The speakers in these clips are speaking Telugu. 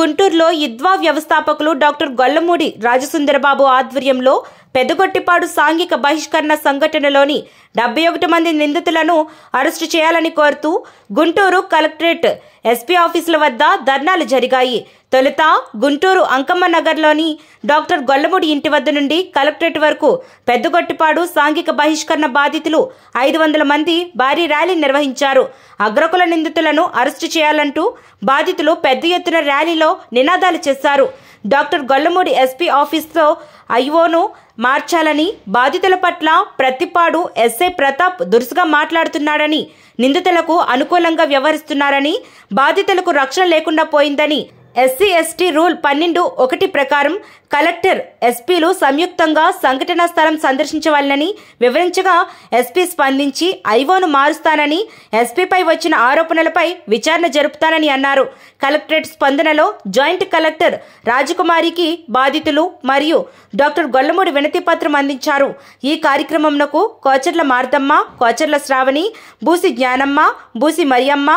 గుంటూరులో ఇద్వా వ్యవస్థాపకులు డాక్టర్ గొల్లమూడి రాజసుందరబాబు ఆధ్వర్యంలో పెద్దగొట్టిపాడు సాంఘిక బహిష్కరణ సంఘటనలోని 71 మంది నిందితులను అరెస్టు చేయాలని కోరుతూ గుంటూరు కలెక్టరేట్ ఎస్పీ ఆఫీసుల వద్ద ధర్నాలు జరిగాయి. తొలుత గుంటూరు అంకమ్మ నగర్లోని డాక్టర్ గొల్లమూడి ఇంటి వద్ద నుండి కలెక్టరేట్ వరకు పెద్దగొట్టిపాడు సాంఘిక బహిష్కరణ బాధితులు 500 మంది భారీ ర్యాలీ నిర్వహించారు. అగ్రకుల నిందితులను అరెస్టు చేయాలంటూ బాధితులు పెద్ద ఎత్తున ర్యాలీలో నినాదాలు చేశారు. డాక్టర్ గొల్లమూడి ఎస్పీ ఆఫీస్లో ఐఓను మార్చాలని, బాధితుల పట్ల ప్రతిపాడు ఎస్ఐ ప్రతాప్ దురుసుగా మాట్లాడుతున్నాడని, నిందితులకు అనుకూలంగా వ్యవహరిస్తున్నారని, బాధితులకు రక్షణ లేకుండా పోయిందని ఎస్సీ ఎస్టీ రూల్ 12(1) ప్రకారం కలెక్టర్, ఎస్పీలు సంయుక్తంగా సంఘటనా స్థలం సందర్శించవాలని వివరించగా ఎస్పీ స్పందించి ఐఓను మారుస్తానని, ఎస్పీపై వచ్చిన ఆరోపణలపై విచారణ జరుపుతానని అన్నారు. కలెక్టరేట్ స్పందనలో జాయింట్ కలెక్టర్ రాజకుమారికి బాధితులు మరియు డాక్టర్ గొల్లమూడి వినతి పత్రం అందించారు. ఈ కార్యక్రమంకు కోచర్ల మార్దమ్మ, కోచర్ల శ్రావణి, బూసి జ్ఞానమ్మ, బూసి మరియమ్మ,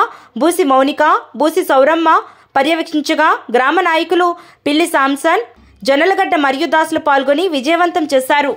బూసి మౌనిక, బూసి సౌరమ్మ పర్యవేక్షించగా గ్రామ నాయకులు పిల్లి సాంసన్, జొన్నలగడ్డ మరియు దాసులు పాల్గొని విజయవంతం చేశారు.